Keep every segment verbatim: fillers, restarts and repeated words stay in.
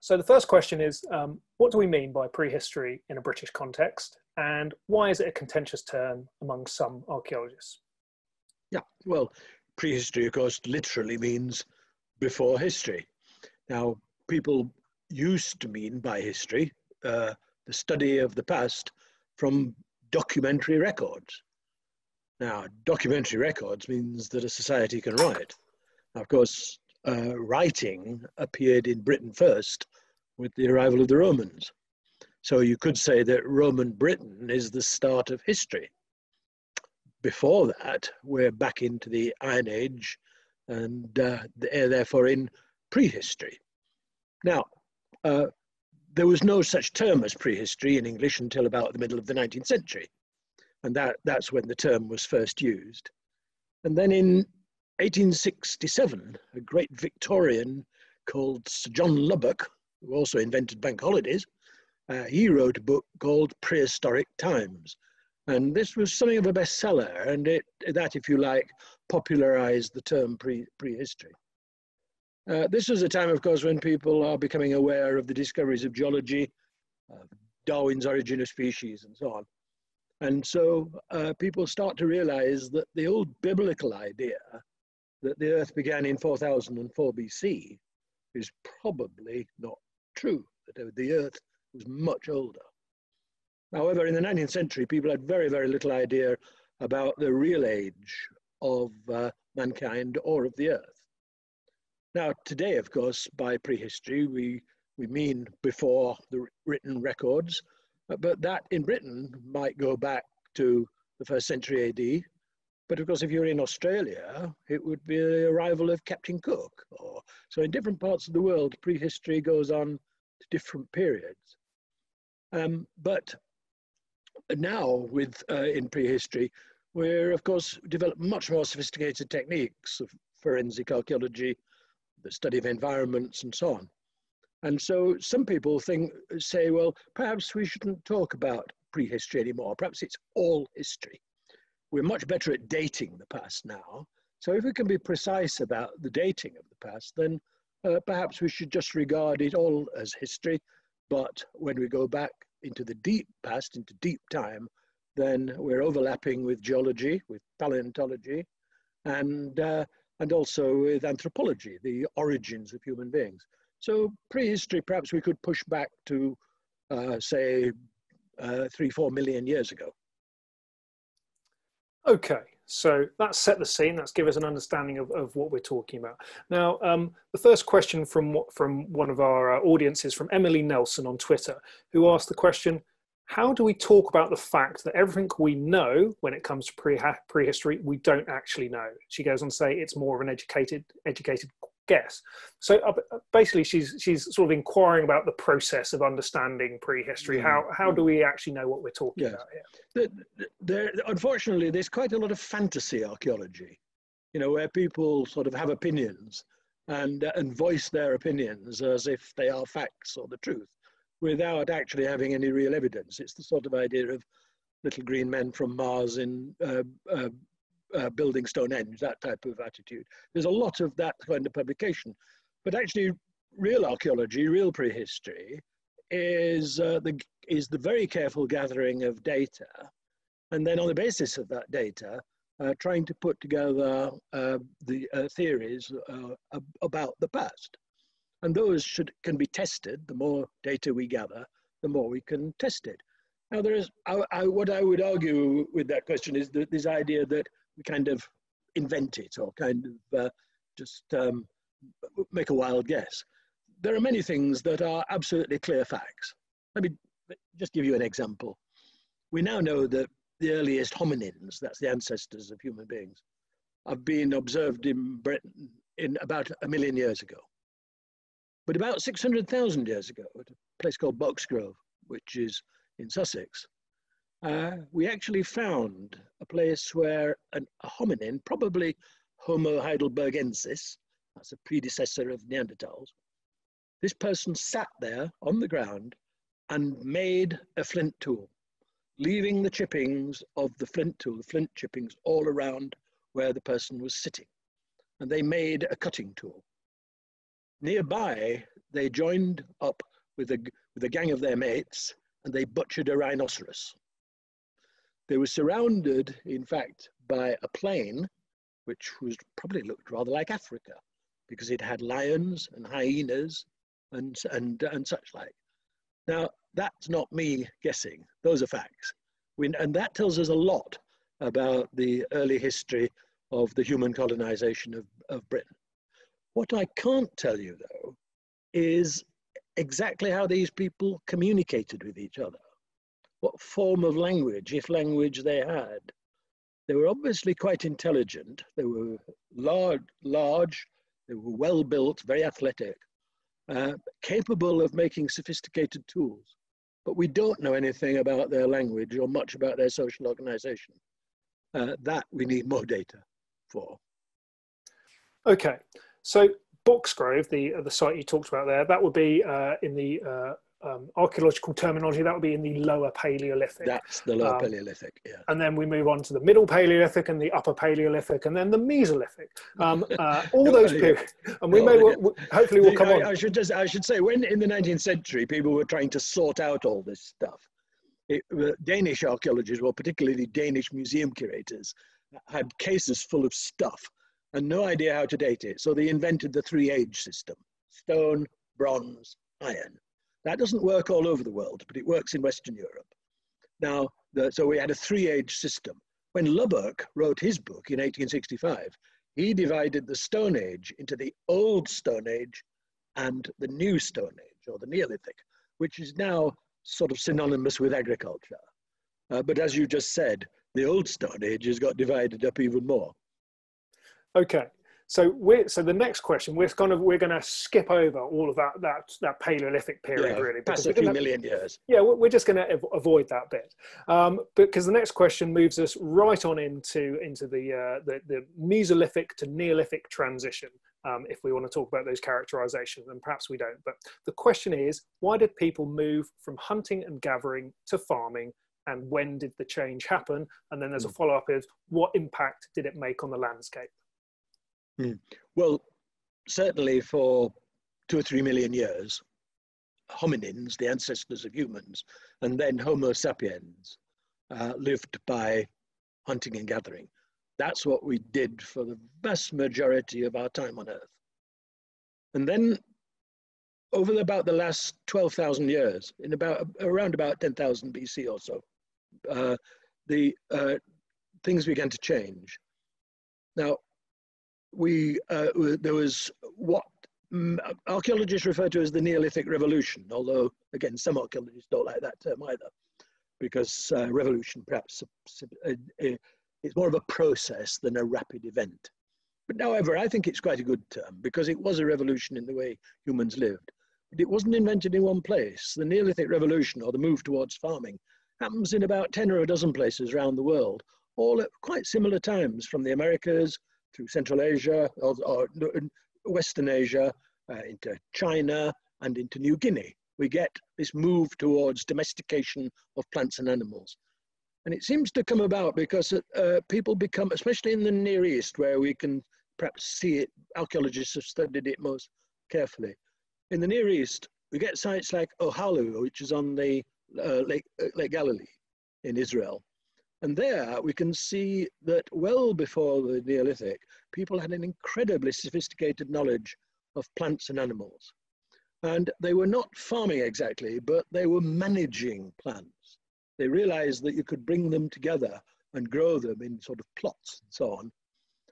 So the first question is, um, what do we mean by prehistory in a British context? And why is it a contentious term among some archaeologists? Yeah, well, prehistory, of course, literally means before history. Now, people used to mean by history uh, the study of the past from documentary records. Now, documentary records means that a society can write. Now, of course, uh, writing appeared in Britain first with the arrival of the Romans. So you could say that Roman Britain is the start of history. Before that, we're back into the Iron Age and uh, therefore in prehistory. Now, uh, there was no such term as prehistory in English until about the middle of the nineteenth century. And that, that's when the term was first used. And then in eighteen sixty-seven, a great Victorian called Sir John Lubbock, who also invented bank holidays, uh, he wrote a book called Prehistoric Times. And this was something of a bestseller, and it, that, if you like, popularized the term pre, prehistory. Uh, this was a time, of course, when people are becoming aware of the discoveries of geology, uh, Darwin's Origin of Species, and so on. And so uh, people start to realize that the old biblical idea that the earth began in four thousand four B C is probably not true, that the earth was much older. However, in the nineteenth century, people had very, very little idea about the real age of uh, mankind or of the earth. Now, today, of course, by prehistory, we, we mean before the written records, but that in Britain might go back to the first century A D. But of course, if you're in Australia, it would be the arrival of Captain Cook. Or, so in different parts of the world, prehistory goes on to different periods. Um, but now with uh, in prehistory, we're of course developed much more sophisticated techniques of forensic archaeology, the study of environments and so on. And so some people think, say, well, perhaps we shouldn't talk about prehistory anymore. Perhaps it's all history. We're much better at dating the past now. So if we can be precise about the dating of the past, then uh, perhaps we should just regard it all as history. But when we go back into the deep past, into deep time, then we're overlapping with geology, with paleontology, and, uh, and also with anthropology, the origins of human beings. So prehistory, perhaps we could push back to, uh, say, uh, three, four million years ago. Okay, so that's set the scene. That's give us an understanding of, of what we're talking about. Now, um, the first question from, from one of our uh, audiences, from Emily Nelson on Twitter, who asked the question, how do we talk about the fact that everything we know when it comes to pre prehistory, we don't actually know? She goes on to say it's more of an educated, educated guess. So uh, basically she's she's sort of inquiring about the process of understanding prehistory. Mm-hmm. How how do we actually know what we're talking yes. about here? There, there, unfortunately, there's quite a lot of fantasy archaeology, you know, where people sort of have opinions and, uh, and voice their opinions as if they are facts or the truth without actually having any real evidence. It's the sort of idea of little green men from Mars in uh, uh, Uh, building Stonehenge, that type of attitude. There's a lot of that kind of publication, but actually real archaeology, real prehistory is, uh, the, is the very careful gathering of data, and then on the basis of that data, uh, trying to put together uh, the uh, theories uh, ab about the past. And those should, can be tested. The more data we gather, the more we can test it. Now there is, I, I, what I would argue with that question is that this idea that kind of invent it or kind of uh, just um, make a wild guess. There are many things that are absolutely clear facts. Let me just give you an example. We now know that the earliest hominins, that's the ancestors of human beings, have been observed in Britain in about a million years ago. But about six hundred thousand years ago, at a place called Boxgrove, which is in Sussex, Uh, we actually found a place where an, a hominin, probably Homo Heidelbergensis, that's a predecessor of Neanderthals, this person sat there on the ground and made a flint tool, leaving the chippings of the flint tool, the flint chippings all around where the person was sitting. And they made a cutting tool. Nearby, they joined up with a, with a gang of their mates and they butchered a rhinoceros. They were surrounded, in fact, by a plain, which was probably looked rather like Africa, because it had lions and hyenas and, and, and such like. Now, that's not me guessing. Those are facts. We, and that tells us a lot about the early history of the human colonization of, of Britain. What I can't tell you, though, is exactly how these people communicated with each other, what form of language, if language they had. They were obviously quite intelligent. They were large, large. They were well built, very athletic, uh, capable of making sophisticated tools. But we don't know anything about their language or much about their social organization. Uh, that we need more data for. Okay, so Boxgrove, the, the site you talked about there, that would be uh, in the uh, um, archaeological terminology, that would be in the lower Paleolithic. That's the lower um, Paleolithic, yeah. And then we move on to the middle Paleolithic and the upper Paleolithic and then the Mesolithic. Um, uh, all those periods, and we well, may, well, well, hopefully we'll come I, on. I should, just, I should say, when in the nineteenth century, people were trying to sort out all this stuff, It, uh, Danish archaeologists, well, particularly Danish museum curators, had cases full of stuff and no idea how to date it. So they invented the three age system: stone, bronze, iron. That doesn't work all over the world, but it works in Western Europe. Now, the, so we had a three age system. When Lubbock wrote his book in eighteen sixty-five, he divided the Stone Age into the Old Stone Age and the New Stone Age, or the Neolithic, which is now sort of synonymous with agriculture. Uh, but as you just said, the Old Stone Age has got divided up even more. Okay, so we're, so the next question, we're kind of, we're going to skip over all of that, that, that Paleolithic period, yeah, really. Past a few million years. Yeah, we're just going to avoid that bit. Um, because the next question moves us right on into, into the, uh, the, the Mesolithic to Neolithic transition. Um, if we want to talk about those characterizations, and perhaps we don't. But the question is, why did people move from hunting and gathering to farming, and when did the change happen? And then there's mm. a follow-up is, what impact did it make on the landscape? Mm. Well, certainly for two or three million years, hominins, the ancestors of humans, and then Homo sapiens uh, lived by hunting and gathering. That's what we did for the vast majority of our time on Earth. And then over about the last twelve thousand years, in about around about ten thousand B C or so, uh, the uh, things began to change. Now, we, uh, there was what archaeologists refer to as the Neolithic Revolution, although, again, some archaeologists don't like that term either, because uh, revolution perhaps uh, uh, it's more of a process than a rapid event. But however, I think it's quite a good term because it was a revolution in the way humans lived. But it wasn't invented in one place. The Neolithic Revolution, or the move towards farming, happens in about ten or a dozen places around the world, all at quite similar times, from the Americas through Central Asia, or, or Western Asia, uh, into China and into New Guinea. We get this move towards domestication of plants and animals. And it seems to come about because uh, people become, especially in the Near East, where we can perhaps see it, archaeologists have studied it most carefully. In the Near East, we get sites like Ohalu, which is on the uh, Lake, uh, Lake Galilee in Israel. And there we can see that well before the Neolithic, people had an incredibly sophisticated knowledge of plants and animals. And they were not farming exactly, but they were managing plants. They realized that you could bring them together and grow them in sort of plots and so on.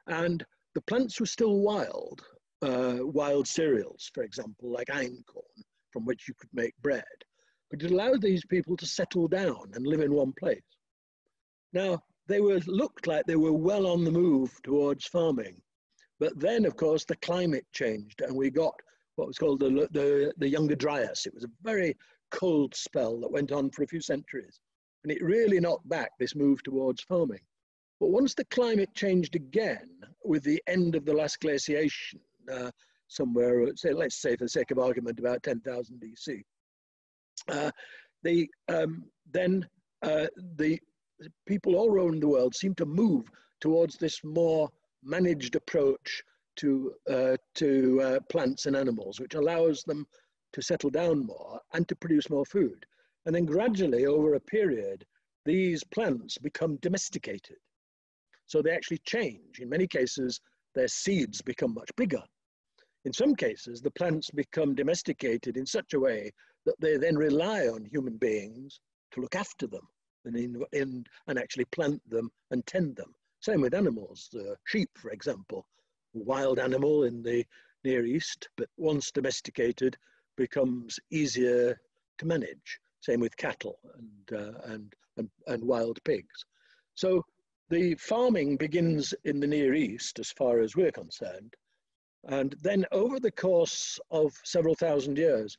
And the plants were still wild, uh, wild cereals, for example, like einkorn, from which you could make bread. But it allowed these people to settle down and live in one place. Now, they were, looked like they were well on the move towards farming. But then, of course, the climate changed and we got what was called the, the, the Younger Dryas. It was a very cold spell that went on for a few centuries. And it really knocked back this move towards farming. But once the climate changed again with the end of the last glaciation, uh, somewhere, say, let's say for the sake of argument, about ten thousand B C, uh, the, um, then uh, the people all around the world seemed to move towards this more managed approach to, uh, to uh, plants and animals, which allows them to settle down more and to produce more food. And then gradually over a period, these plants become domesticated. So they actually change. In many cases, their seeds become much bigger. In some cases, the plants become domesticated in such a way that they then rely on human beings to look after them and, in, in, and actually plant them and tend them. Same with animals, uh, sheep, for example, wild animal in the Near East, but once domesticated, becomes easier to manage. Same with cattle and, uh, and, and, and wild pigs. So the farming begins in the Near East, as far as we're concerned. And then over the course of several thousand years,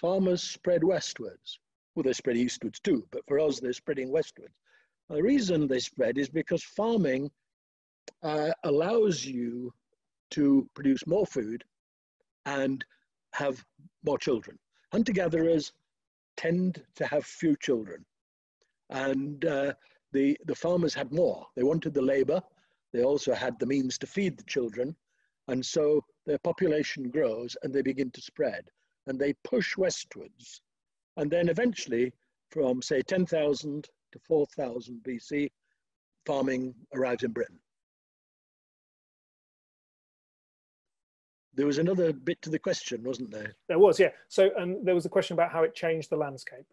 farmers spread westwards. Well, they spread eastwards too, but for us, they're spreading westwards. The reason they spread is because farming uh, allows you to produce more food and have more children. Hunter-gatherers tend to have few children, and uh, the, the farmers had more. They wanted the labor, they also had the means to feed the children, and so their population grows and they begin to spread, and they push westwards. And then eventually, from say ten thousand to four thousand B C, farming arrives in Britain. There was another bit to the question, wasn't there? There was, yeah. So um, there was a question about how it changed the landscape.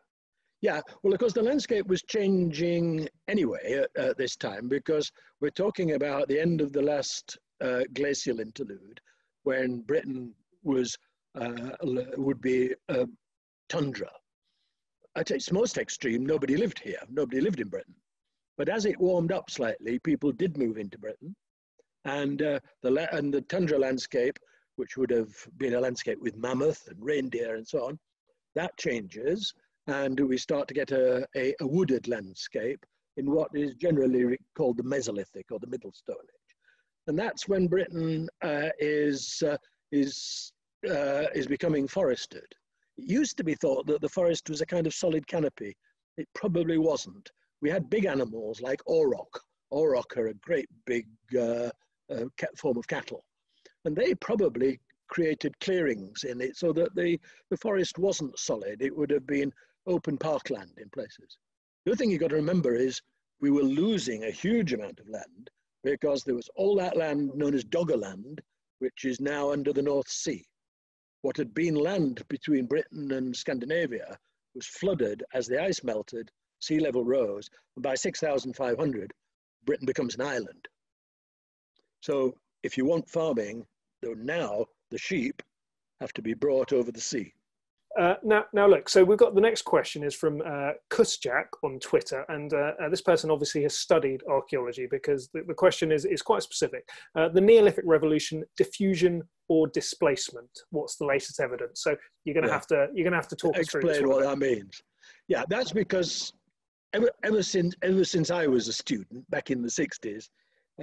Yeah, well, of course, the landscape was changing anyway at, at this time, because we're talking about the end of the last uh, glacial interlude, when Britain was, uh, would be uh, tundra. At its most extreme, nobody lived here. Nobody lived in Britain. But as it warmed up slightly, people did move into Britain, and, uh, the, la and the tundra landscape, which would have been a landscape with mammoth and reindeer and so on, that changes, and we start to get a, a, a wooded landscape in what is generally called the Mesolithic or the Middle Stone Age. And that's when Britain uh, is, uh, is, uh, is becoming forested. It used to be thought that the forest was a kind of solid canopy. It probably wasn't. We had big animals like auroch. Auroch are a great big uh, uh, form of cattle. And they probably created clearings in it so that the, the forest wasn't solid. It would have been open parkland in places. The other thing you've got to remember is we were losing a huge amount of land, because there was all that land known as Doggerland, which is now under the North Sea. What had been land between Britain and Scandinavia was flooded as the ice melted, sea level rose, and by six thousand five hundred, Britain becomes an island. So if you want farming, though, now the sheep have to be brought over the sea. Uh, now, now look, so we've got the next question is from uh, Kusjak on Twitter, and uh, uh, this person obviously has studied archaeology, because the, the question is, is quite specific. Uh, the Neolithic Revolution, diffusion or displacement? What's the latest evidence? So you're going to yeah. have to you're going to have to talk us through this. Explain what that means. Yeah, that's because ever ever since ever since I was a student back in the sixties,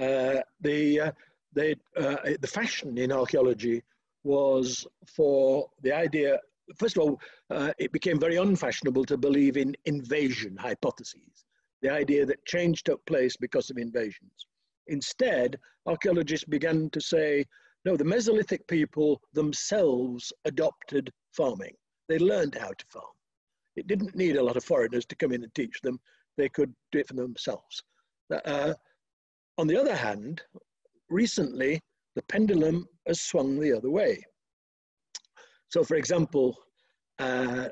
uh, the uh, They, uh, the fashion in archaeology was for the idea, first of all, uh, it became very unfashionable to believe in invasion hypotheses, the idea that change took place because of invasions. Instead, archaeologists began to say, no, the Mesolithic people themselves adopted farming. They learned how to farm. It didn't need a lot of foreigners to come in and teach them. They could do it for themselves. Uh, on the other hand, recently, the pendulum has swung the other way. So, for example, uh,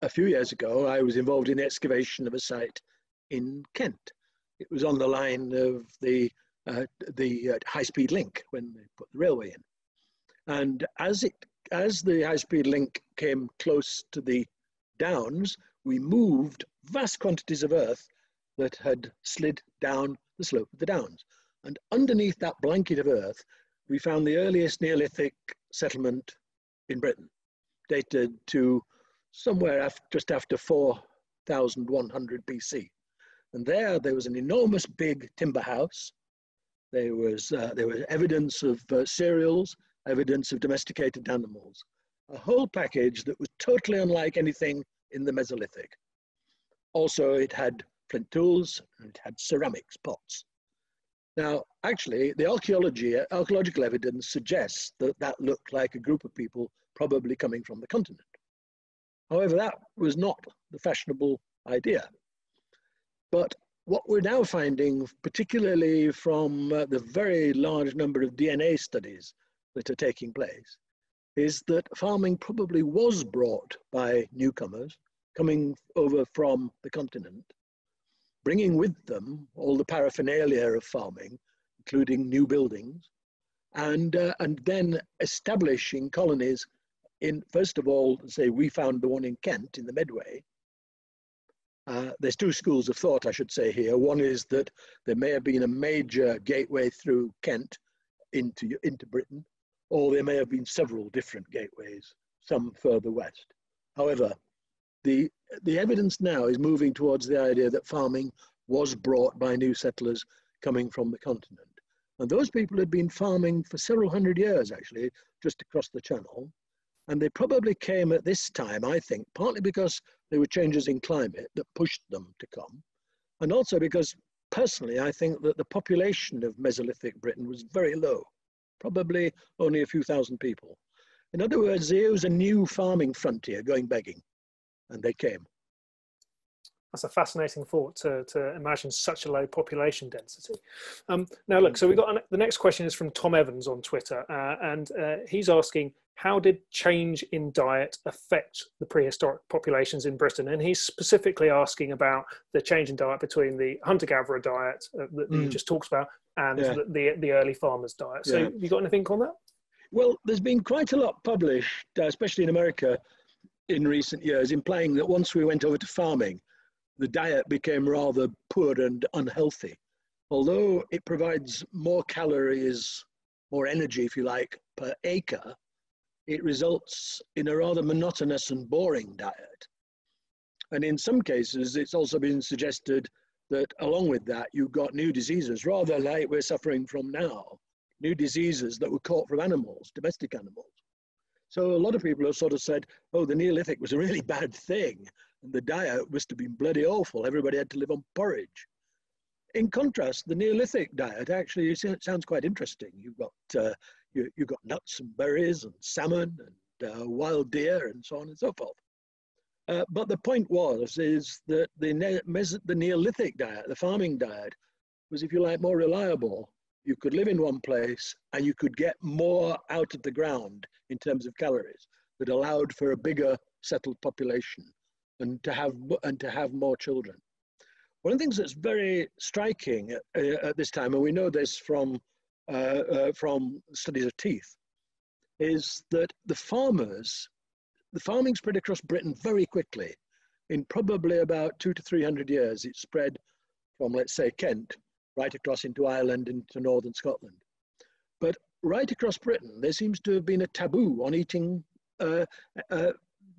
a few years ago, I was involved in the excavation of a site in Kent. It was on the line of the, uh, the uh, high-speed link when they put the railway in. And as, it, as the high-speed link came close to the downs, we moved vast quantities of earth that had slid down the slope of the downs. And underneath that blanket of earth, we found the earliest Neolithic settlement in Britain, dated to somewhere after, just after four thousand one hundred B C. And there, there was an enormous big timber house. There was, uh, there was evidence of uh, cereals, evidence of domesticated animals, a whole package that was totally unlike anything in the Mesolithic. Also, it had flint tools, and it had ceramics pots. Now, actually, the archaeology, archaeological evidence suggests that that looked like a group of people probably coming from the continent, However, that was not the fashionable idea. But what we're now finding, particularly from uh, the very large number of D N A studies that are taking place, is that farming probably was brought by newcomers coming over from the continent, bringing with them all the paraphernalia of farming, including new buildings, and, uh, and then establishing colonies in, first of all, say we found the one in Kent in the Medway. Uh, there's two schools of thought, I should say here. One is that there may have been a major gateway through Kent into, into Britain, or there may have been several different gateways, some further west. However, the, the evidence now is moving towards the idea that farming was brought by new settlers coming from the continent. And those people had been farming for several hundred years, actually, just across the channel. And they probably came at this time, I think, partly because there were changes in climate that pushed them to come. And also because, personally, I think that the population of Mesolithic Britain was very low, probably only a few thousand people. In other words, there was a new farming frontier going begging, and they came. That's a fascinating thought, to, to imagine such a low population density. Um, now look, so we've got, an, the next question is from Tom Evans on Twitter, uh, and uh, he's asking, how did change in diet affect the prehistoric populations in Britain? And he's specifically asking about the change in diet between the hunter-gatherer diet uh, that mm. you just talked about and yeah. the, the, the early farmers' diet. So yeah. you got anything on that? Well, there's been quite a lot published, uh, especially in America in recent years, implying that once we went over to farming, the diet became rather poor and unhealthy. Although it provides more calories, more energy, if you like, per acre, it results in a rather monotonous and boring diet. And in some cases, it's also been suggested that along with that, you got new diseases, rather like we're suffering from now, new diseases that were caught from animals, domestic animals. So a lot of people have sort of said, oh, the Neolithic was a really bad thing, and the diet must have been bloody awful. Everybody had to live on porridge. In contrast, the Neolithic diet actually sounds quite interesting. You've got, uh, you, you've got nuts and berries and salmon and uh, wild deer and so on and so forth. Uh, but the point was, is that the, ne Meso the Neolithic diet, the farming diet, was, if you like, more reliable. You could live in one place and you could get more out of the ground in terms of calories that allowed for a bigger settled population and to have, and to have more children. One of the things that's very striking at, uh, at this time, and we know this from, uh, uh, from studies of teeth, is that the farmers, the farming spread across Britain very quickly. In probably about two to three hundred years, it spread from, let's say, Kent, right across into Ireland, into northern Scotland. But right across Britain, there seems to have been a taboo on eating uh, uh,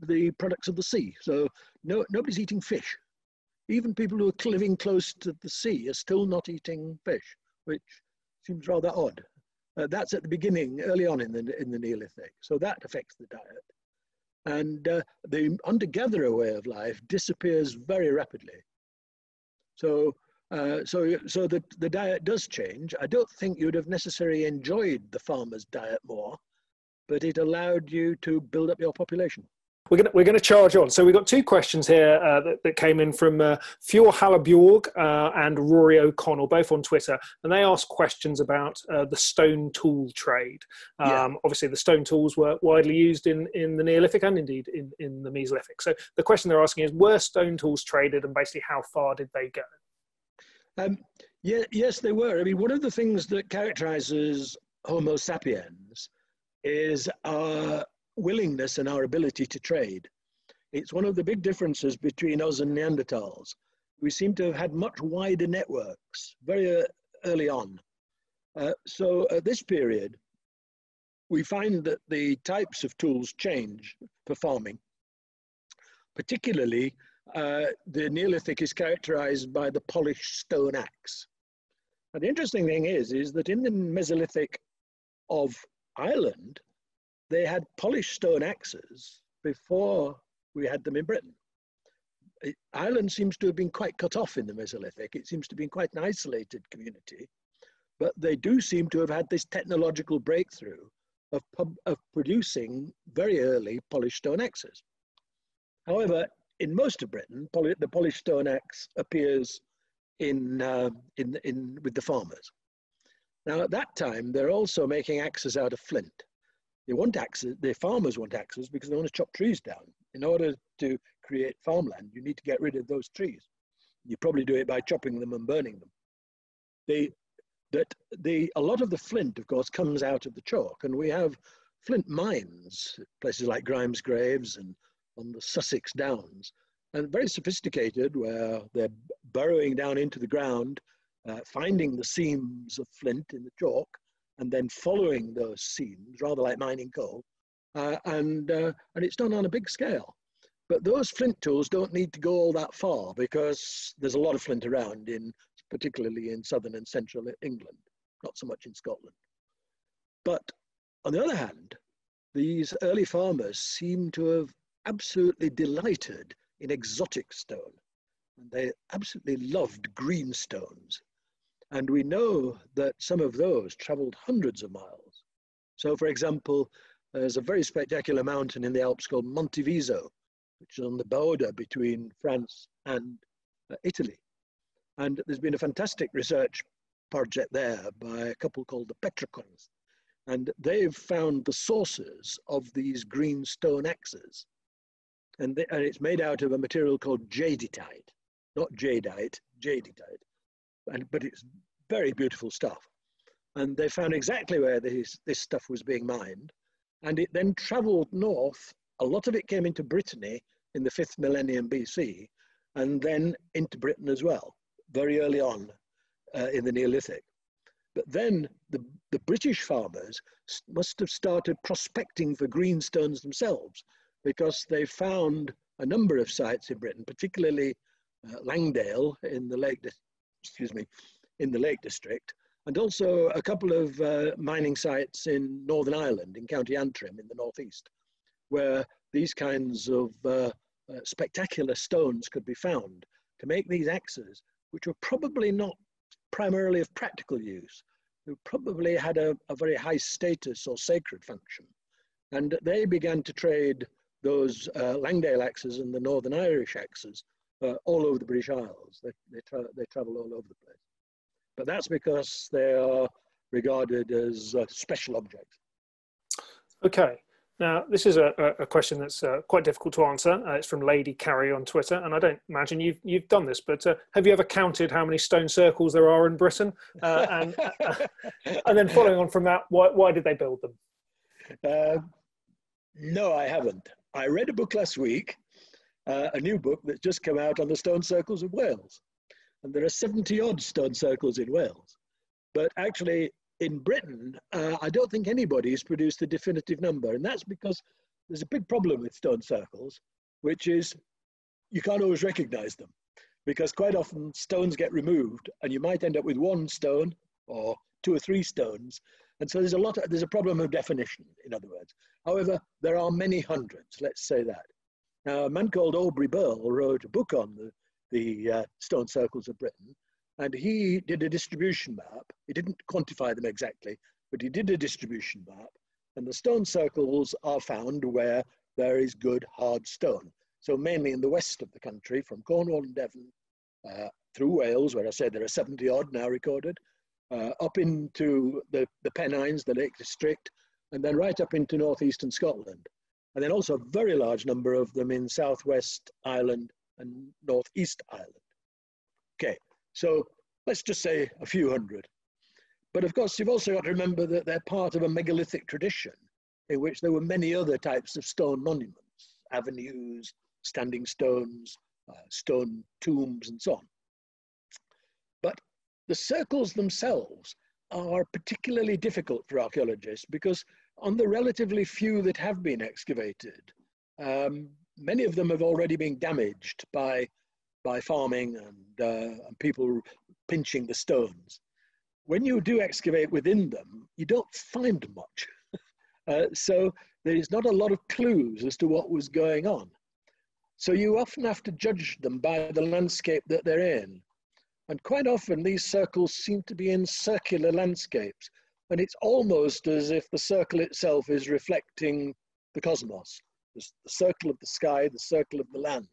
the products of the sea. So no, nobody's eating fish. Even people who are living close to the sea are still not eating fish, which seems rather odd. Uh, that's at the beginning, early on in the, in the Neolithic. So that affects the diet. And uh, the hunter-gatherer way of life disappears very rapidly. So Uh, so so the, the diet does change. I don't think you'd have necessarily enjoyed the farmer's diet more, but it allowed you to build up your population. We're going we're gonna charge on. So we've got two questions here uh, that, that came in from uh, Fjord Hallabjorg uh, and Rory O'Connell, both on Twitter. And they asked questions about uh, the stone tool trade. Um, yeah. Obviously, the stone tools were widely used in, in the Neolithic and indeed in, in the Mesolithic. So the question they're asking is, were stone tools traded and basically how far did they go? Um, yeah, yes, they were. I mean, one of the things that characterizes Homo sapiens is our willingness and our ability to trade. It's one of the big differences between us and Neanderthals. We seem to have had much wider networks very uh, early on. Uh, so at this period, we find that the types of tools change for farming, particularly Uh, the Neolithic is characterized by the polished stone axe. And the interesting thing is, is that in the Mesolithic of Ireland, they had polished stone axes before we had them in Britain. It, Ireland seems to have been quite cut off in the Mesolithic. It seems to have been quite an isolated community, but they do seem to have had this technological breakthrough of, pub, of producing very early polished stone axes. However, in most of Britain, poly the polished stone axe appears in, uh, in, in, with the farmers. Now, at that time, they're also making axes out of flint. They want axes, the farmers want axes because they want to chop trees down. In order to create farmland, you need to get rid of those trees. You probably do it by chopping them and burning them. They, that the, a lot of the flint, of course, comes out of the chalk, and we have flint mines, places like Grimes Graves and on the Sussex Downs, and very sophisticated, where they're burrowing down into the ground, uh, finding the seams of flint in the chalk, and then following those seams, rather like mining coal, uh, and, uh, and it's done on a big scale. But those flint tools don't need to go all that far because there's a lot of flint around, in, particularly in southern and central England, not so much in Scotland. But on the other hand, these early farmers seem to have absolutely delighted in exotic stone. And they absolutely loved green stones. And we know that some of those traveled hundreds of miles. So for example, there's a very spectacular mountain in the Alps called Monte Viso, which is on the border between France and uh, Italy. And there's been a fantastic research project there by a couple called the Petracons. And they've found the sources of these green stone axes. And, they, and it's made out of a material called jadeite, not jadeite, jadeite. And, but it's very beautiful stuff. And they found exactly where this, this stuff was being mined. And it then traveled north. A lot of it came into Brittany in the fifth millennium B C, and then into Britain as well, very early on uh, in the Neolithic. But then the, the British farmers must have started prospecting for green stones themselves, because they found a number of sites in Britain, particularly uh, Langdale in the Lake, excuse me, in the Lake District, and also a couple of uh, mining sites in Northern Ireland, in County Antrim in the northeast, where these kinds of uh, uh, spectacular stones could be found to make these axes, which were probably not primarily of practical use. They probably had a, a very high status or sacred function. And they began to trade those uh, Langdale axes and the Northern Irish axes uh, all over the British Isles. They, they, tra they travel all over the place. But that's because they are regarded as uh, special objects. Okay. Now, this is a, a question that's uh, quite difficult to answer. Uh, it's from Lady Carey on Twitter, and I don't imagine you've, you've done this, but uh, have you ever counted how many stone circles there are in Britain? Uh, and, uh, and then following on from that, why, why did they build them? Uh, no, I haven't. I read a book last week, uh, a new book that's just come out on the stone circles of Wales. And there are seventy odd stone circles in Wales. But actually, in Britain, uh, I don't think anybody has produced a definitive number, and that's because there's a big problem with stone circles, which is you can't always recognize them, because quite often stones get removed and you might end up with one stone or two or three stones, and so there's a lot of, there's a problem of definition, in other words. However, there are many hundreds, let's say that. Now, a man called Aubrey Burl wrote a book on the, the uh, stone circles of Britain, and he did a distribution map. He didn't quantify them exactly, but he did a distribution map. And the stone circles are found where there is good hard stone. So mainly in the west of the country, from Cornwall and Devon, uh, through Wales, where I said there are seventy odd now recorded, uh, up into the, the Pennines, the Lake District, and then right up into northeastern Scotland. And then also a very large number of them in southwest Ireland and northeast Ireland. Okay. So let's just say a few hundred. But of course, you've also got to remember that they're part of a megalithic tradition in which there were many other types of stone monuments, avenues, standing stones, uh, stone tombs, and so on. But the circles themselves are particularly difficult for archaeologists because on the relatively few that have been excavated, um, many of them have already been damaged by by farming and, uh, and people pinching the stones. When you do excavate within them, you don't find much. uh, so there is not a lot of clues as to what was going on. So you often have to judge them by the landscape that they're in. And quite often these circles seem to be in circular landscapes, and it's almost as if the circle itself is reflecting the cosmos the, the circle of the sky, the circle of the land.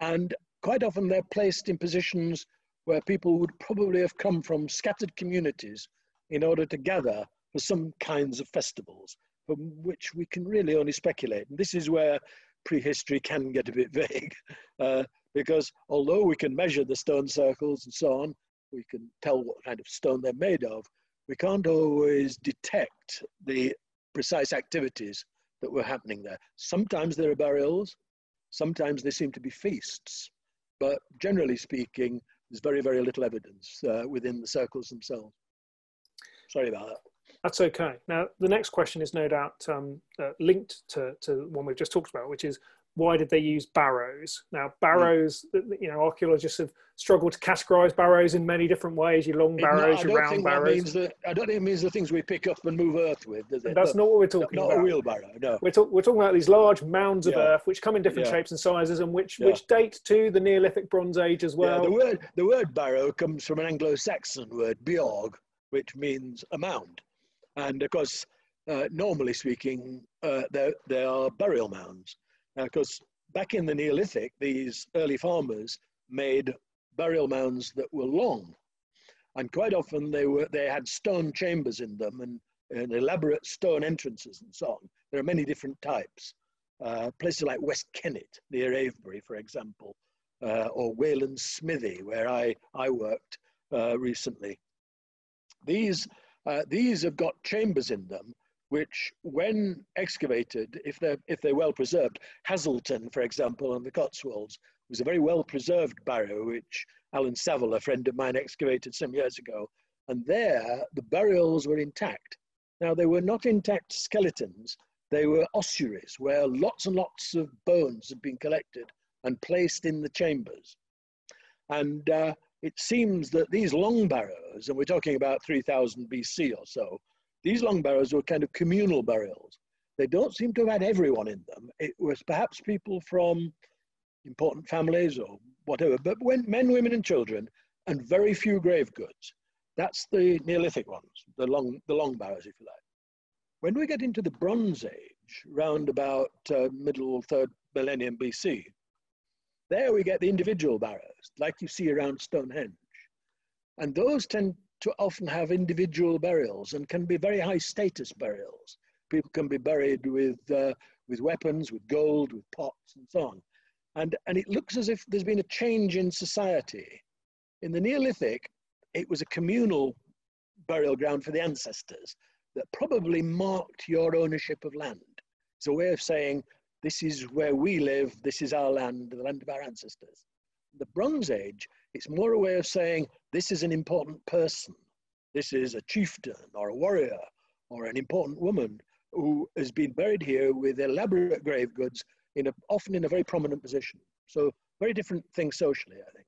And quite often they're placed in positions where people would probably have come from scattered communities in order to gather for some kinds of festivals, from which we can really only speculate. And this is where prehistory can get a bit vague, uh, because although we can measure the stone circles and so on, we can tell what kind of stone they're made of, we can't always detect the precise activities that were happening there. Sometimes there are burials, sometimes they seem to be feasts, but generally speaking, there's very, very little evidence uh, within the circles themselves. Sorry about that. That's okay. Now, the next question is no doubt um, uh, linked to, to the one we've just talked about, which is, why did they use barrows? Now, barrows, mm. you know, archaeologists have struggled to categorize barrows in many different ways, your long barrows, no, your round barrows. The, I don't think it means the things we pick up and move earth with, does it? That's no, not what we're talking not about. Not a wheelbarrow, no. We're, talk, we're talking about these large mounds of yeah. earth, which come in different yeah. shapes and sizes, and which, yeah. which date to the Neolithic Bronze Age as well. Yeah, the, word, the word barrow comes from an Anglo-Saxon word, bjorg, which means a mound. And of course, uh, normally speaking, uh, there, there are burial mounds. Now, of course, back in the Neolithic, these early farmers made burial mounds that were long. And quite often they, were, they had stone chambers in them and, and elaborate stone entrances and so on. There are many different types. Uh, places like West Kennet, near Avebury, for example, uh, or Wayland Smithy, where I, I worked uh, recently. These Uh, these have got chambers in them, which when excavated, if they're, if they're well preserved, Hazelton, for example, on the Cotswolds, was a very well preserved barrow, which Alan Saville, a friend of mine, excavated some years ago. And there, the burials were intact. Now, they were not intact skeletons. They were ossuaries, where lots and lots of bones had been collected and placed in the chambers. And uh, it seems that these long barrows, and we're talking about three thousand B C or so, these long barrows were kind of communal burials. They don't seem to have had everyone in them. It was perhaps people from important families or whatever, but when men, women, and children, and very few grave goods. That's the Neolithic ones, the long, the long barrows, if you like. When we get into the Bronze Age, round about uh, middle third millennium B C, there we get the individual barrows, like you see around Stonehenge. And those tend to often have individual burials and can be very high status burials. People can be buried with, uh, with weapons, with gold, with pots, and so on. And, and it looks as if there's been a change in society. In the Neolithic, it was a communal burial ground for the ancestors that probably marked your ownership of land. It's a way of saying, this is where we live, this is our land, the land of our ancestors. The Bronze Age, it's more a way of saying, this is an important person. This is a chieftain or a warrior or an important woman who has been buried here with elaborate grave goods, in a, often in a very prominent position. So very different thing socially, I think.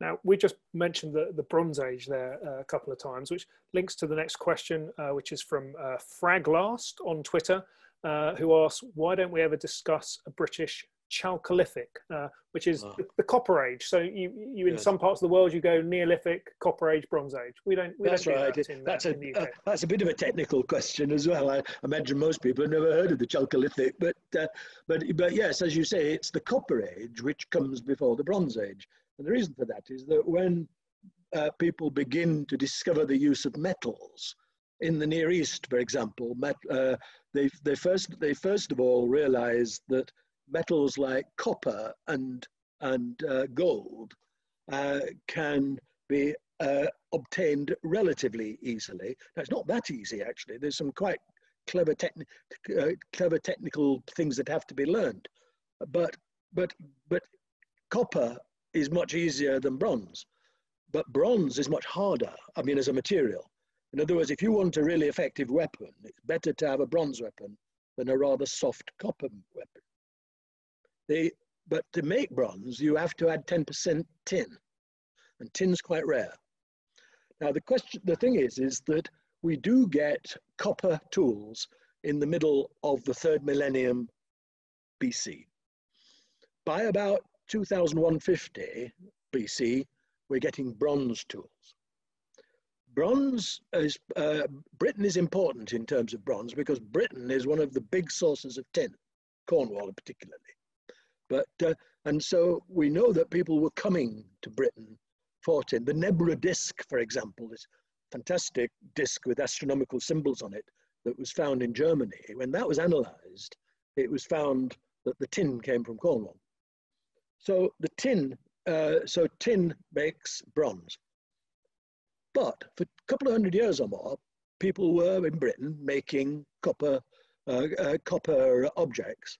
Now, we just mentioned the, the Bronze Age there uh, a couple of times, which links to the next question, uh, which is from uh, Fraglast on Twitter. Uh, who asks, why don't we ever discuss a British Chalcolithic, uh, which is oh. the, the Copper Age? So you, you in yes. some parts of the world, you go Neolithic, Copper Age, Bronze Age. We don't. We that's don't right. Do that in, that's uh, a in the U K. Uh, that's a bit of a technical question as well. I imagine most people have never heard of the Chalcolithic, but uh, but but yes, as you say, it's the Copper Age which comes before the Bronze Age, and the reason for that is that when uh, people begin to discover the use of metals. In the Near East, for example, met, uh, they, they, first, they first of all realized that metals like copper and, and uh, gold uh, can be uh, obtained relatively easily. Now, it's not that easy, actually. There's some quite clever, techni uh, clever technical things that have to be learned. But, but, but copper is much easier than bronze. But bronze is much harder, I mean, as a material. In other words, if you want a really effective weapon, it's better to have a bronze weapon than a rather soft copper weapon. They, but to make bronze, you have to add ten percent tin, and tin's quite rare. Now, the question, the thing is, is that we do get copper tools in the middle of the third millennium B C. By about two thousand one hundred fifty B C, we're getting bronze tools. Bronze is, uh, Britain is important in terms of bronze because Britain is one of the big sources of tin, Cornwall particularly. But, uh, and so we know that people were coming to Britain for tin. The Nebra disk, for example, this fantastic disk with astronomical symbols on it that was found in Germany. When that was analyzed, it was found that the tin came from Cornwall. So the tin, uh, so tin makes bronze. But for a couple of hundred years or more, people were in Britain making copper, uh, uh, copper objects.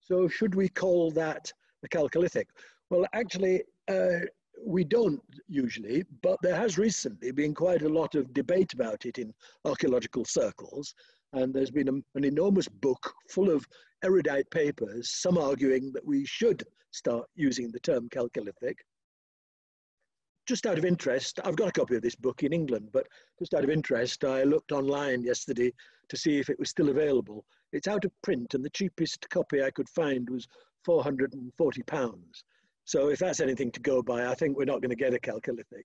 So should we call that the Chalcolithic? Well, actually, uh, we don't usually, but there has recently been quite a lot of debate about it in archaeological circles. And there's been a, an enormous book full of erudite papers, some arguing that we should start using the term Chalcolithic. Just out of interest, I've got a copy of this book in England, but just out of interest, I looked online yesterday to see if it was still available. It's out of print, and the cheapest copy I could find was four hundred and forty pounds. So if that's anything to go by, I think we're not going to get a Chalcolithic.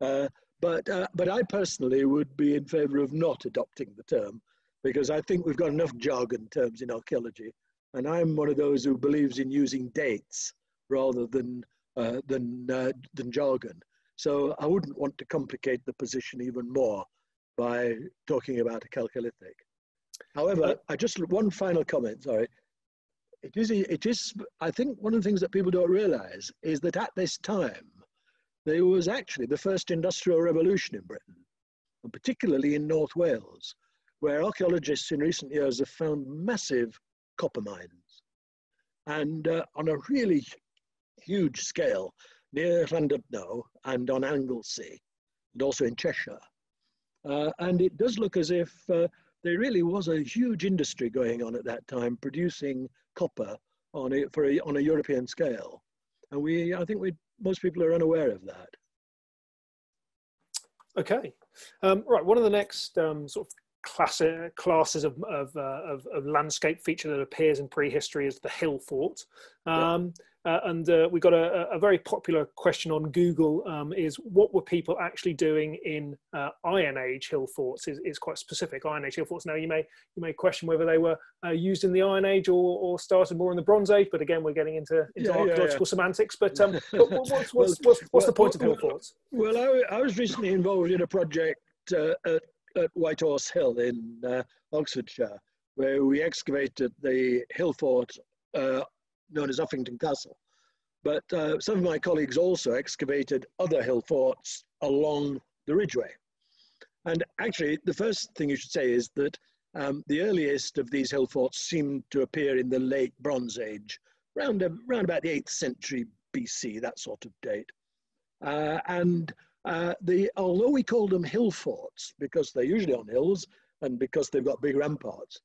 Uh, but, uh, but I personally would be in favour of not adopting the term, because I think we've got enough jargon terms in archaeology, and I'm one of those who believes in using dates rather than, uh, than, uh, than jargon. So I wouldn't want to complicate the position even more by talking about a Chalcolithic. However, I just, one final comment, sorry. It is, it is, I think one of the things that people don't realize is that at this time, there was actually the first industrial revolution in Britain, and particularly in North Wales, where archaeologists in recent years have found massive copper mines. And uh, on a really huge scale, near Llandudno and on Anglesey, and also in Cheshire. Uh, and it does look as if uh, there really was a huge industry going on at that time, producing copper on a, for a, on a European scale. And we, I think we, most people are unaware of that. Okay. Um, right, one of the next um, sort of class, uh, classes of, of, uh, of, of landscape feature that appears in prehistory is the hill fort. Um, yeah. uh, and uh, we got a, a very popular question on Google um, is what were people actually doing in uh, Iron Age hill forts? Is, is quite specific, Iron Age hill forts. Now you may, you may question whether they were uh, used in the Iron Age or, or started more in the Bronze Age, but again we're getting into, into yeah, archaeological yeah, yeah. semantics, but, um, but what's, what's, well, what's, what's well, the point well, of hill forts? Well, I, I was recently involved in a project uh, at at White Horse Hill in uh, Oxfordshire, where we excavated the hill fort uh, known as Uffington Castle. But uh, some of my colleagues also excavated other hill forts along the Ridgeway. And actually, the first thing you should say is that um, the earliest of these hill forts seemed to appear in the late Bronze Age, around, around about the eighth century B C, that sort of date. Uh, and Uh, the, although we call them hill forts, because they're usually on hills and because they've got big ramparts,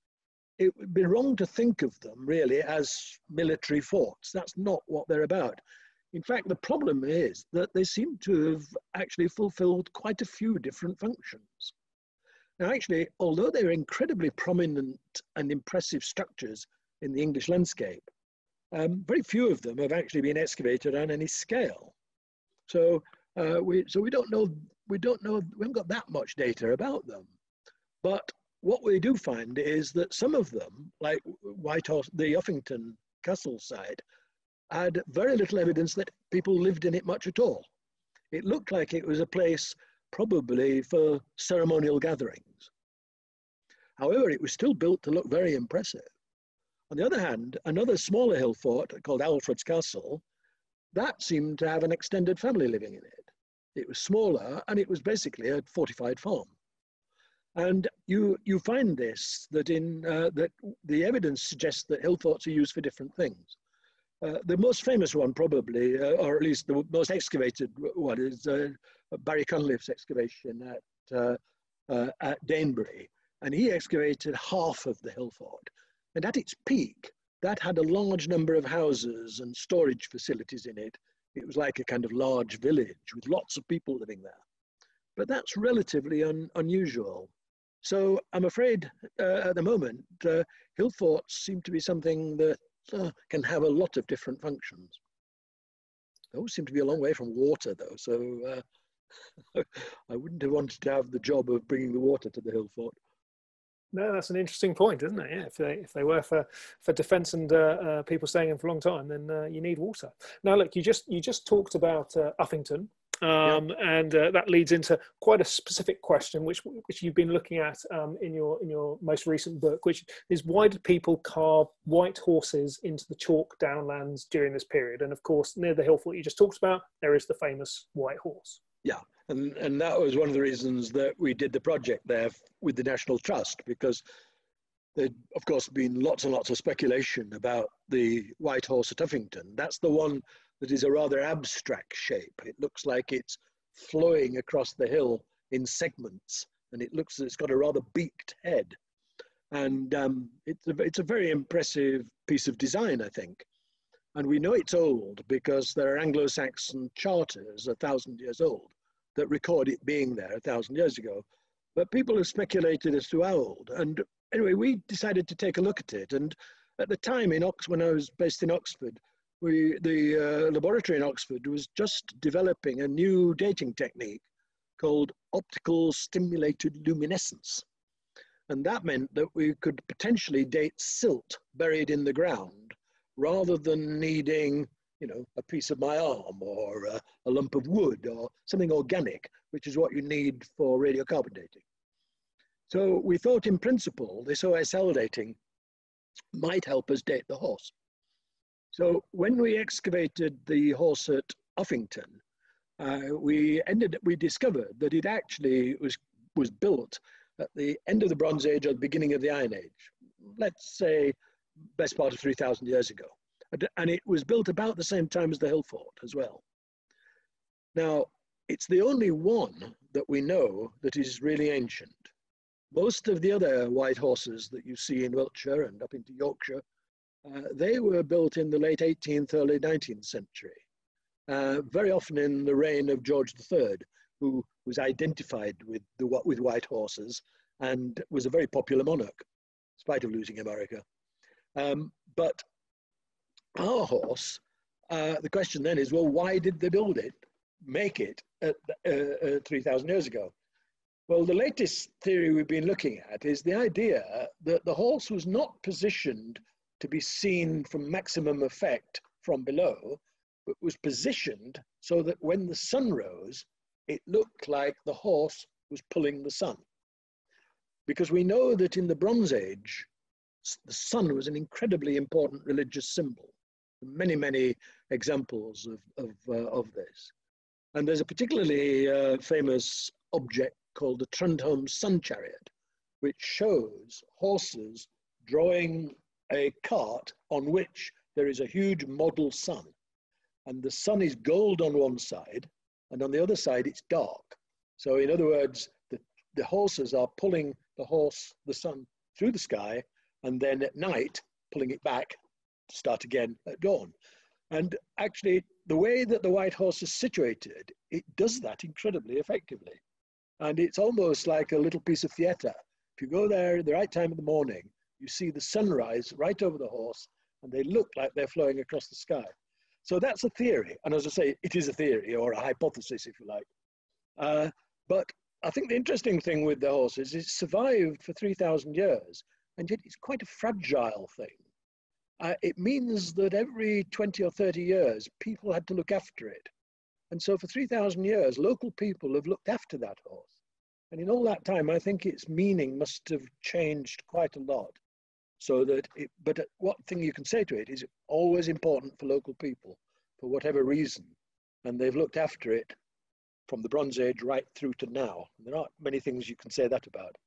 it would be wrong to think of them really as military forts. That's not what they're about. In fact, the problem is that they seem to have actually fulfilled quite a few different functions. Now actually, although they were incredibly prominent and impressive structures in the English landscape, um, very few of them have actually been excavated on any scale. So, Uh, we, so we don't know, we don't know, we haven't got that much data about them. But what we do find is that some of them, like White Horse, the Uffington Castle site, had very little evidence that people lived in it much at all. It looked like it was a place probably for ceremonial gatherings. However, it was still built to look very impressive. On the other hand, another smaller hill fort called Alfred's Castle, that seemed to have an extended family living in it. It was smaller and it was basically a fortified farm. And you, you find this, that, in, uh, that the evidence suggests that hill forts are used for different things. Uh, the most famous one probably, uh, or at least the most excavated one, is uh, Barry Cunliffe's excavation at, uh, uh, at Danebury. And he excavated half of the hill fort. And at its peak, that had a large number of houses and storage facilities in it. It was like a kind of large village with lots of people living there. But that's relatively un unusual. So I'm afraid uh, at the moment, uh, hill forts seem to be something that uh, can have a lot of different functions. Those seem to be a long way from water though, so uh, I wouldn't have wanted to have the job of bringing the water to the hill fort. No, that's an interesting point, isn't it? Yeah, if they if they were for for defence and uh, uh, people staying in for a long time, then uh, you need water. Now, look, you just you just talked about uh, Uffington, um, yeah. and uh, that leads into quite a specific question, which which you've been looking at um, in your in your most recent book, which is why did people carve white horses into the chalk downlands during this period? And of course, near the hill fort you just talked about, there is the famous White Horse. Yeah. And, and that was one of the reasons that we did the project there with the National Trust, because there'd, of course, been lots and lots of speculation about the White Horse at Uffington. That's the one that is a rather abstract shape. It looks like it's flowing across the hill in segments, and it looks as it's got a rather beaked head. And um, it's, a, it's a very impressive piece of design, I think. And we know it's old because there are Anglo-Saxon charters a thousand years old that record it being there a thousand years ago. But people have speculated as to how old. And anyway, we decided to take a look at it. And at the time, in Ox when I was based in Oxford, we, the uh, laboratory in Oxford was just developing a new dating technique called optical stimulated luminescence. And that meant that we could potentially date silt buried in the ground rather than needing you know, a piece of my arm or a, a lump of wood or something organic, which is what you need for radiocarbon dating. So we thought in principle, this O S L dating might help us date the horse. So when we excavated the horse at Uffington, uh, we ended, we discovered that it actually was, was built at the end of the Bronze Age or the beginning of the Iron Age, let's say best part of three thousand years ago. And it was built about the same time as the hill fort as well. Now, it's the only one that we know that is really ancient. Most of the other white horses that you see in Wiltshire and up into Yorkshire, uh, they were built in the late eighteenth, early nineteenth century, uh, very often in the reign of George the Third, who was identified with, the, with white horses and was a very popular monarch, in spite of losing America. Um, but Our horse, uh, the question then is, well, why did they build it, make it at, uh, uh, three thousand years ago? Well, the latest theory we've been looking at is the idea that the horse was not positioned to be seen from maximum effect from below, but was positioned so that when the sun rose, it looked like the horse was pulling the sun. Because we know that in the Bronze Age, the sun was an incredibly important religious symbol. Many, many examples of, of, uh, of this. And there's a particularly uh, famous object called the Trundholm sun chariot, which shows horses drawing a cart on which there is a huge model sun. And the sun is gold on one side, and on the other side it's dark. So in other words, the, the horses are pulling the horse, the sun, through the sky, and then at night, pulling it back start again at dawn. And actually, the way that the White Horse is situated, it does that incredibly effectively. And it's almost like a little piece of theatre. If you go there at the right time of the morning, you see the sunrise right over the horse, and they look like they're flowing across the sky. So that's a theory. And as I say, it is a theory or a hypothesis, if you like. Uh, but I think the interesting thing with the horse is it's survived for three thousand years, and yet it's quite a fragile thing. Uh, it means that every twenty or thirty years, people had to look after it. And so for three thousand years, local people have looked after that horse. And in all that time, I think its meaning must have changed quite a lot. So that, it, but what thing you can say to it is always important for local people, for whatever reason. And they've looked after it from the Bronze Age right through to now. There aren't many things you can say that about.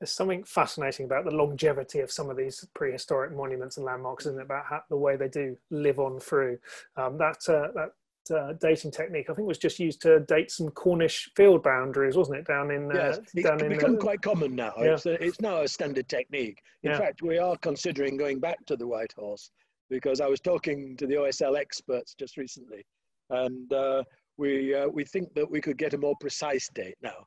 There's something fascinating about the longevity of some of these prehistoric monuments and landmarks, isn't it? About how, the way they do live on through. Um, that uh, that uh, dating technique, I think, was just used to date some Cornish field boundaries, wasn't it? Down in uh, yes, it's down become in, uh, quite common now. Yeah. It's, a, it's now a standard technique. In yeah. fact, we are considering going back to the White Horse because I was talking to the O S L experts just recently, and uh, we uh, we think that we could get a more precise date now,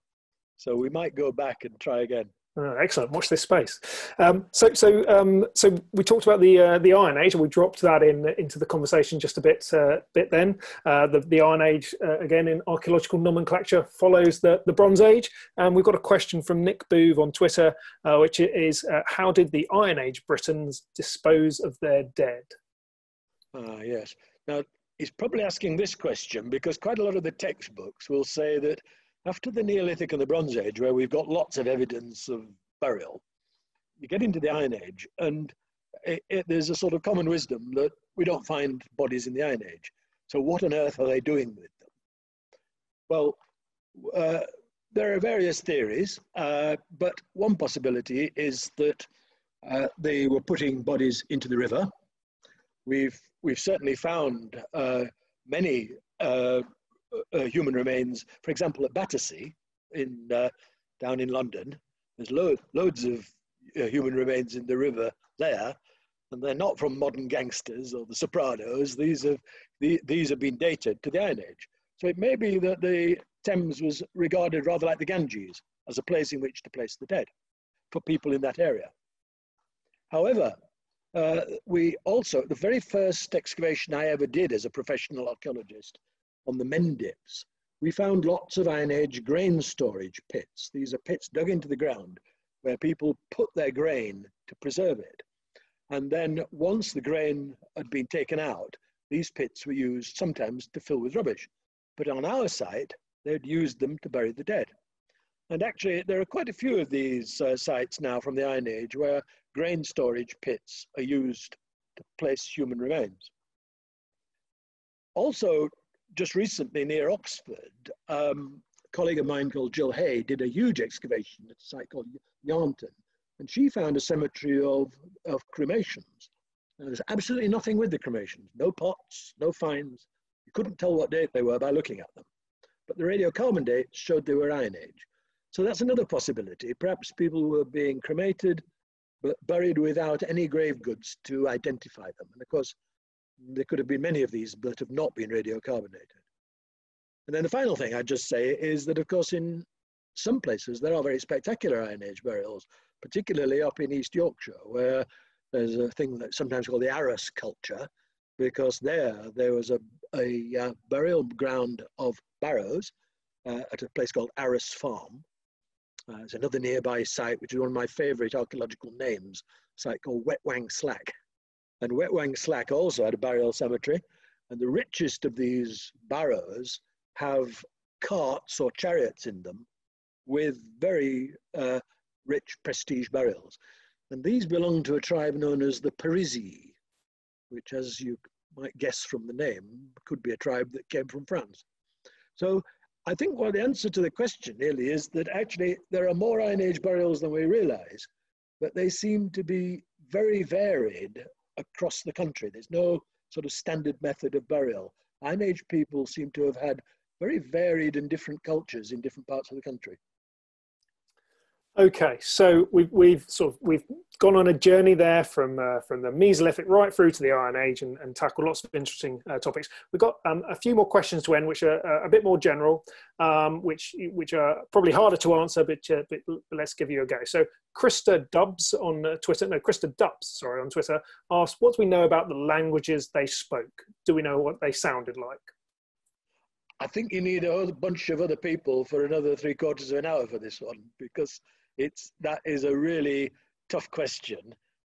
so we might go back and try again. Oh, excellent. Watch this space. Um, so, so, um, so we talked about the uh, the Iron Age, and we dropped that in into the conversation just a bit, uh, bit then. Uh, the, the Iron Age, uh, again, in archaeological nomenclature, follows the, the Bronze Age. And we've got a question from Nick Boove on Twitter, uh, which is, uh, how did the Iron Age Britons dispose of their dead? Ah, yes. Now, he's probably asking this question because quite a lot of the textbooks will say that after the Neolithic and the Bronze Age, where we've got lots of evidence of burial, you get into the Iron Age, and it, it, there's a sort of common wisdom that we don't find bodies in the Iron Age. So what on earth are they doing with them? Well, uh, there are various theories, uh, but one possibility is that uh, they were putting bodies into the river. We've, we've certainly found uh, many uh, Uh, human remains, for example, at Battersea, in, uh, down in London. There's lo loads of uh, human remains in the river there, and they're not from modern gangsters or the Sopranos. These have, the, these have been dated to the Iron Age. So it may be that the Thames was regarded rather like the Ganges, as a place in which to place the dead for people in that area. However, uh, we also, the very first excavation I ever did as a professional archaeologist, on the Mendips, we found lots of Iron Age grain storage pits. These are pits dug into the ground where people put their grain to preserve it. And then once the grain had been taken out, these pits were used sometimes to fill with rubbish. But on our site, they'd used them to bury the dead. And actually, there are quite a few of these uh, sites now from the Iron Age where grain storage pits are used to place human remains. Also, just recently near Oxford, um, a colleague of mine called Jill Hay did a huge excavation at a site called Yarnton, and she found a cemetery of, of cremations. And there's absolutely nothing with the cremations, no pots, no finds. You couldn't tell what date they were by looking at them. But the radiocarbon dates showed they were Iron Age. So that's another possibility. Perhaps people were being cremated, but buried without any grave goods to identify them. And of course, there could have been many of these that have not been radiocarbonated. And then the final thing I'd just say is that, of course, in some places there are very spectacular Iron Age burials, particularly up in East Yorkshire, where there's a thing that's sometimes called the Arras culture, because there there was a, a uh, burial ground of barrows uh, at a place called Arras Farm. Uh, it's another nearby site, which is one of my favourite archaeological names, a site called Wet Wang Slack. And Wet Wang Slack also had a burial cemetery, and the richest of these barrows have carts or chariots in them with very uh, rich prestige burials. And these belong to a tribe known as the Parisi, which, as you might guess from the name, could be a tribe that came from France. So I think well, the answer to the question really is that actually there are more Iron Age burials than we realize, but they seem to be very varied across the country. There's no sort of standard method of burial. Iron Age people seem to have had very varied and different cultures in different parts of the country. Okay, so we've, we've sort of we've gone on a journey there from uh, from the Mesolithic right through to the Iron Age, and, and tackled lots of interesting uh, topics. We've got um, a few more questions to end, which are uh, a bit more general, um, which which are probably harder to answer, but, uh, but let's give you a go. So Krista Dubs on Twitter, no, Krista Dubs, sorry, on Twitter, asked, "What do we know about the languages they spoke? Do we know what they sounded like?" I think you need a whole bunch of other people for another three quarters of an hour for this one, because It's, that is a really tough question,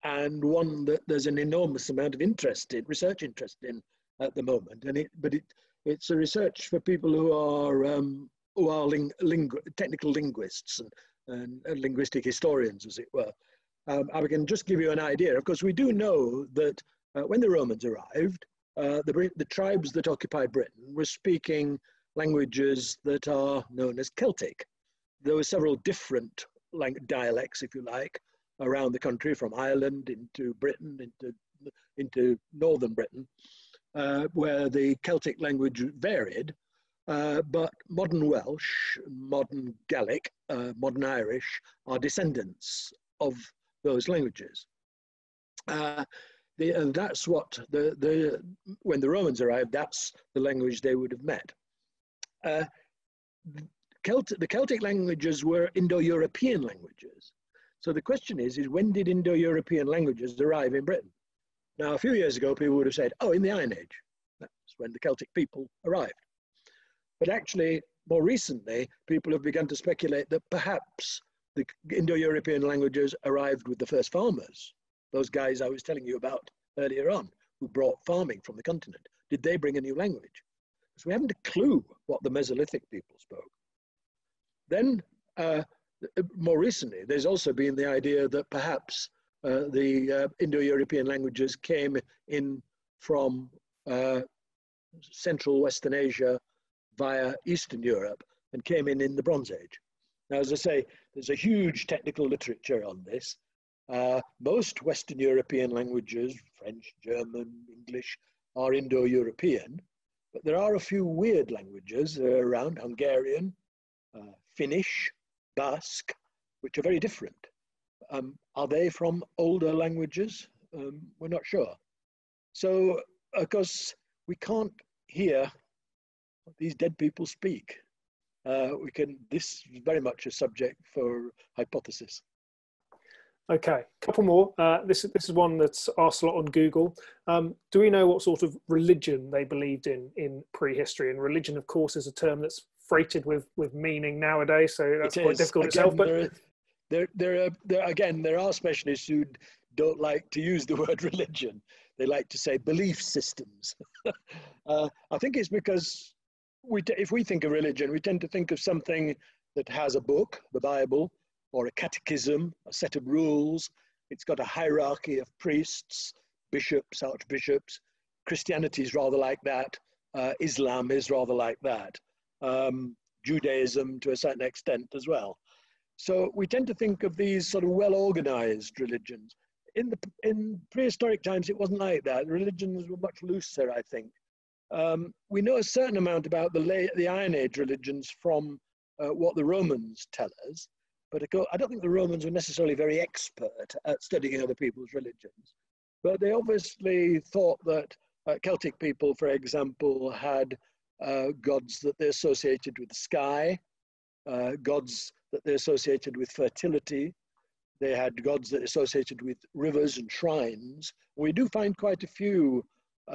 and one that there's an enormous amount of interest in, research interest in at the moment. And it, but it, it's a research for people who are, um, who are ling, ling, technical linguists and, and, and linguistic historians, as it were. Um, I can just give you an idea. Of course, we do know that uh, when the Romans arrived, uh, the, the tribes that occupied Britain were speaking languages that are known as Celtic. There were several different Like dialects, if you like, around the country, from Ireland into Britain, into into northern Britain, uh, where the Celtic language varied. Uh, but modern Welsh, modern Gaelic, uh, modern Irish are descendants of those languages. Uh, the, and that's what the the when the Romans arrived, that's the language they would have met. Uh, Celtic, the Celtic languages were Indo-European languages, So the question is, is when did Indo-European languages arrive in Britain? Now, a few years ago, people would have said, oh, in the Iron Age. That's when the Celtic people arrived. But actually, more recently, people have begun to speculate that perhaps the Indo-European languages arrived with the first farmers. Those guys I was telling you about earlier on, who brought farming from the continent. Did they bring a new language? Because we haven't a clue what the Mesolithic people spoke. Then, uh, more recently, there's also been the idea that perhaps uh, the uh, Indo-European languages came in from uh, Central Western Asia via Eastern Europe and came in in the Bronze Age. Now, as I say, there's a huge technical literature on this. Uh, most Western European languages, French, German, English, are Indo-European, but there are a few weird languages that are around, Hungarian, uh, Finnish, Basque, which are very different. Um, are they from older languages? Um, we're not sure. So, of course, we can't hear what these dead people speak. Uh, we can. This is very much a subject for hypothesis. Okay, a couple more. Uh, this, this is one that's asked a lot on Google. Um, do we know what sort of religion they believed in in prehistory? And religion, of course, is a term that's freighted with with meaning nowadays, so that's it quite is. difficult again, itself. But there, are, there, there, are, there, again, there are specialists who don't like to use the word religion. They like to say belief systems. uh, I think it's because we, t if we think of religion, we tend to think of something that has a book, the Bible, or a catechism, a set of rules. It's got a hierarchy of priests, bishops, archbishops. Christianity is rather like that. Uh, Islam is rather like that. Um, Judaism to a certain extent as well. So we tend to think of these sort of well-organized religions. In the in prehistoric times, it wasn't like that. Religions were much looser, I think. Um, we know a certain amount about the, lay, the Iron Age religions from uh, what the Romans tell us, but I don't think the Romans were necessarily very expert at studying other people's religions. But they obviously thought that uh, Celtic people, for example, had Uh, gods that they associated with the sky, uh, gods that they associated with fertility. They had gods that associated with rivers and shrines. We do find quite a few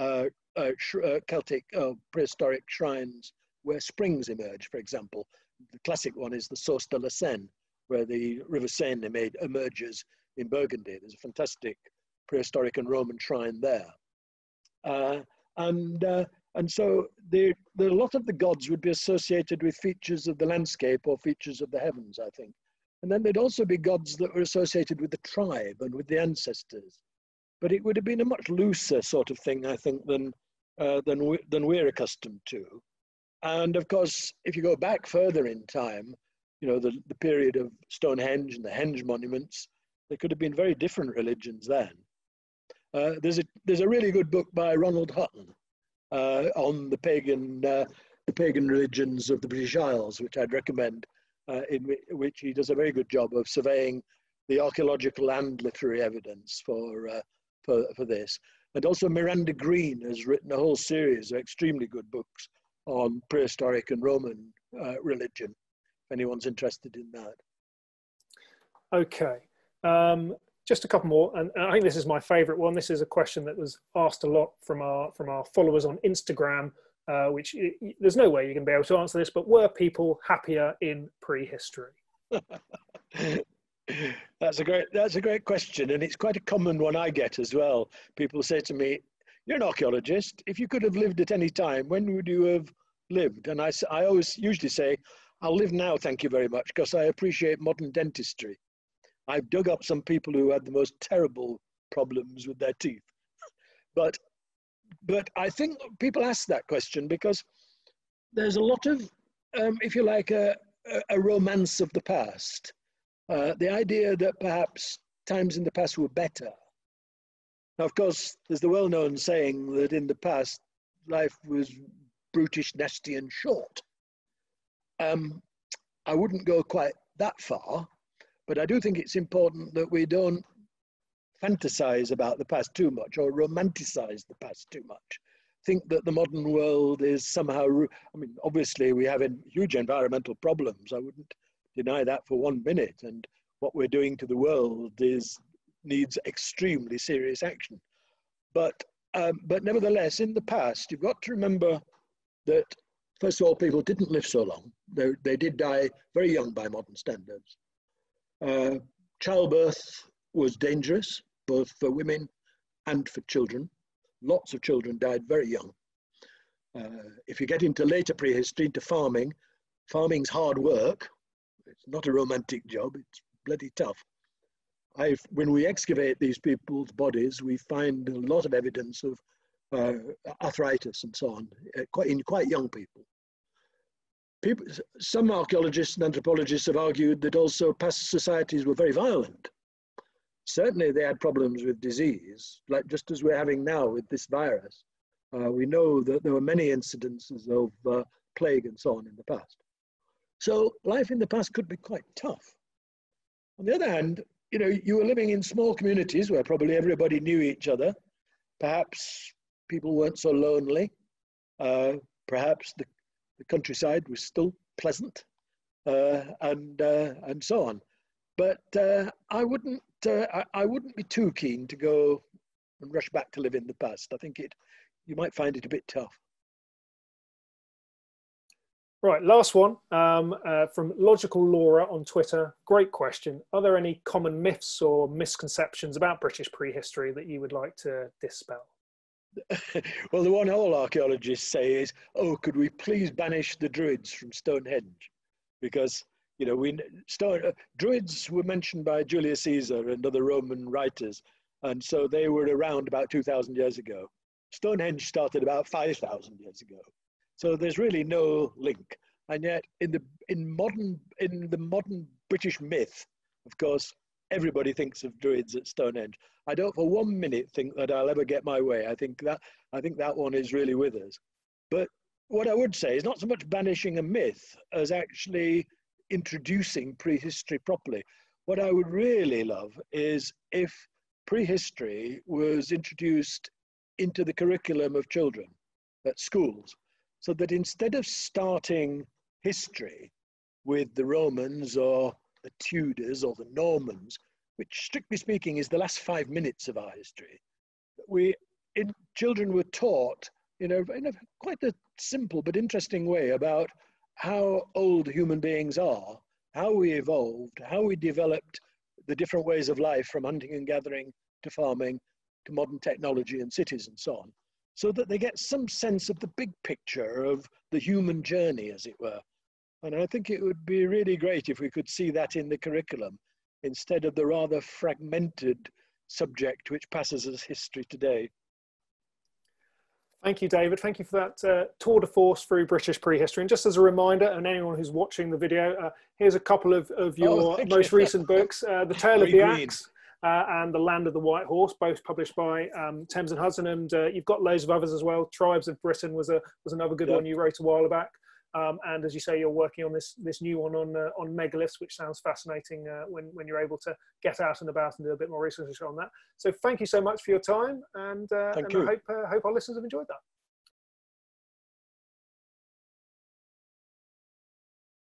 uh, uh, sh uh, Celtic uh, prehistoric shrines where springs emerge, for example. The classic one is the Source de la Seine, where the River Seine made, emerges in Burgundy. There's a fantastic prehistoric and Roman shrine there. Uh, and uh, And so the, the, a lot of the gods would be associated with features of the landscape or features of the heavens, I think. And then there'd also be gods that were associated with the tribe and with the ancestors. But it would have been a much looser sort of thing, I think, than, uh, than, we, than we're accustomed to. And of course, if you go back further in time, you know, the, the period of Stonehenge and the Henge monuments, there could have been very different religions then. Uh, there's, a, there's a really good book by Ronald Hutton, Uh, on the pagan, uh, the pagan religions of the British Isles, which I'd recommend, uh, in which he does a very good job of surveying the archaeological and literary evidence for, uh, for, for this. And also Miranda Green has written a whole series of extremely good books on prehistoric and Roman uh, religion, if anyone's interested in that. Okay. Um... Just a couple more, and I think this is my favourite one. This is a question that was asked a lot from our from our followers on Instagram, uh, which it, there's no way you're going to be able to answer this, but were people happier in prehistory? that's a great that's a great question, and it's quite a common one I get as well. People say to me, "You're an archaeologist. If you could have lived at any time, when would you have lived?" And I I always usually say, "I'll live now, thank you very much, because I appreciate modern dentistry." I've dug up some people who had the most terrible problems with their teeth. But, but I think people ask that question because there's a lot of, um, if you like, a, a romance of the past. Uh, the idea that perhaps times in the past were better. Now, of course, there's the well-known saying that in the past, life was brutish, nasty, and short. Um, I wouldn't go quite that far. But I do think it's important that we don't fantasize about the past too much or romanticize the past too much. Think that the modern world is somehow, I mean, obviously we have huge environmental problems. I wouldn't deny that for one minute. And what we're doing to the world is needs extremely serious action. But, um, but nevertheless, in the past, you've got to remember that, first of all, people didn't live so long. They, they did die very young by modern standards. Uh, childbirth was dangerous, both for women and for children. Lots of children died very young. Uh, if you get into later prehistory, into farming, farming's hard work. It's not a romantic job, it's bloody tough. I've, when we excavate these people's bodies, we find a lot of evidence of uh, arthritis and so on, uh, quite, in quite young people. people. Some archaeologists and anthropologists have argued that also past societies were very violent. Certainly they had problems with disease, like just as we're having now with this virus. Uh, we know that there were many incidences of uh, plague and so on in the past. So life in the past could be quite tough. On the other hand, you know, you were living in small communities where probably everybody knew each other. Perhaps people weren't so lonely. Uh, perhaps the, the countryside was still pleasant, uh, and uh, and so on. But uh, I wouldn't uh, I, I wouldn't be too keen to go and rush back to live in the past. I think it you might find it a bit tough. Right, last one um, uh, from Logical Laura on Twitter. Great question. Are there any common myths or misconceptions about British prehistory that you would like to dispel? Well, the one all archaeologists say is, oh, could we please banish the Druids from Stonehenge? Because, you know, we, Stone, uh, Druids were mentioned by Julius Caesar and other Roman writers, and so they were around about two thousand years ago. Stonehenge started about five thousand years ago. So there's really no link, and yet in the in modern in the modern British myth, of course, everybody thinks of Druids at Stonehenge. I don't for one minute think that I'll ever get my way. I think that I think that one is really with us. But what I would say is not so much banishing a myth as actually introducing prehistory properly. What I would really love is if prehistory was introduced into the curriculum of children at schools. So that instead of starting history with the Romans or the Tudors or the Normans, which strictly speaking is the last five minutes of our history, we in, children were taught in a, in a quite a simple but interesting way about how old human beings are, how we evolved, how we developed the different ways of life from hunting and gathering to farming to modern technology and cities and so on. So that they get some sense of the big picture of the human journey, as it were. And I think it would be really great if we could see that in the curriculum, instead of the rather fragmented subject which passes as history today. Thank you, David. Thank you for that uh, tour de force through British prehistory. And just as a reminder, and anyone who's watching the video, uh, here's a couple of, of your oh, most you. recent books, uh, The Tale of the Axe. Uh, and The Land of the White Horse, both published by um, Thames and Hudson, and uh, you've got loads of others as well. Tribes of Britain was a was another good yep. one you wrote a while back, um, and as you say, you're working on this this new one on uh, on megaliths, which sounds fascinating uh, when when you're able to get out and about and do a bit more research on that. So thank you so much for your time, and, uh, and I hope uh, hope our listeners have enjoyed that.